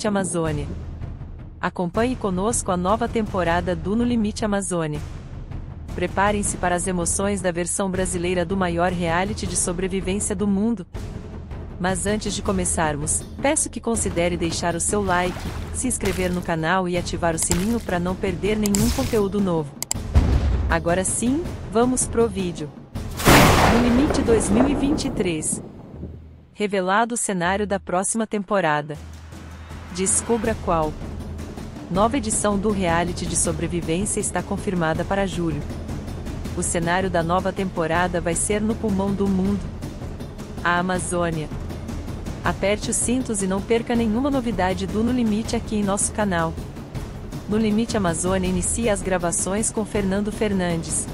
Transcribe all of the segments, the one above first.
Limite Amazônia. Acompanhe conosco a nova temporada do No Limite Amazônia. Preparem-se para as emoções da versão brasileira do maior reality de sobrevivência do mundo. Mas antes de começarmos, peço que considere deixar o seu like, se inscrever no canal e ativar o sininho para não perder nenhum conteúdo novo. Agora sim, vamos pro vídeo. No Limite 2023. Revelado o cenário da próxima temporada. Descubra qual. Nova edição do reality de sobrevivência está confirmada para julho. O cenário da nova temporada vai ser no pulmão do mundo, a Amazônia. Aperte os cintos e não perca nenhuma novidade do No Limite aqui em nosso canal. No Limite Amazônia inicia as gravações com Fernando Fernandes.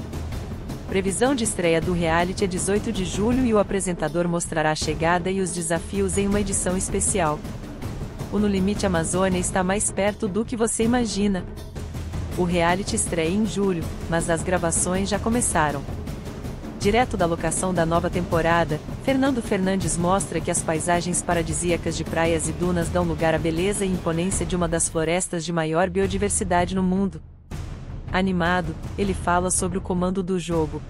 Previsão de estreia do reality é 18 de julho e o apresentador mostrará a chegada e os desafios em uma edição especial. O No Limite Amazônia está mais perto do que você imagina. O reality estreia em julho, mas as gravações já começaram. Direto da locação da nova temporada, Fernando Fernandes mostra que as paisagens paradisíacas de praias e dunas dão lugar à beleza e imponência de uma das florestas de maior biodiversidade no mundo. Animado, ele fala sobre o comando do jogo.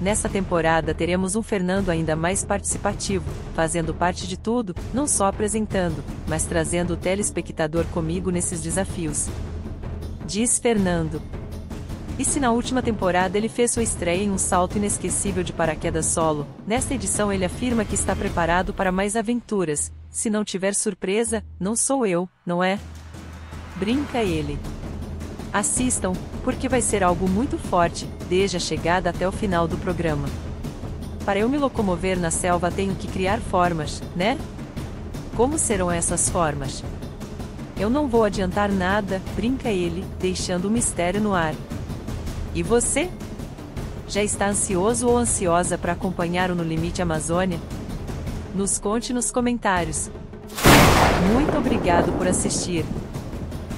Nessa temporada teremos um Fernando ainda mais participativo, fazendo parte de tudo, não só apresentando, mas trazendo o telespectador comigo nesses desafios. Diz Fernando. E se na última temporada ele fez sua estreia em um salto inesquecível de paraquedas solo, nesta edição ele afirma que está preparado para mais aventuras. Se não tiver surpresa, não sou eu, não é? Brinca ele. Assistam, porque vai ser algo muito forte, desde a chegada até o final do programa. Para eu me locomover na selva tenho que criar formas, né? Como serão essas formas? Eu não vou adiantar nada, brinca ele, deixando o mistério no ar. E você? Já está ansioso ou ansiosa para acompanhar o No Limite Amazônia? Nos conte nos comentários. Muito obrigado por assistir.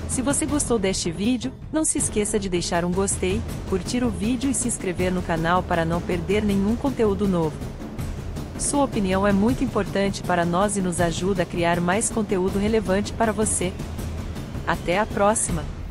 Se você gostou deste vídeo, não se esqueça de deixar um gostei, curtir o vídeo e se inscrever no canal para não perder nenhum conteúdo novo. Sua opinião é muito importante para nós e nos ajuda a criar mais conteúdo relevante para você. Até a próxima!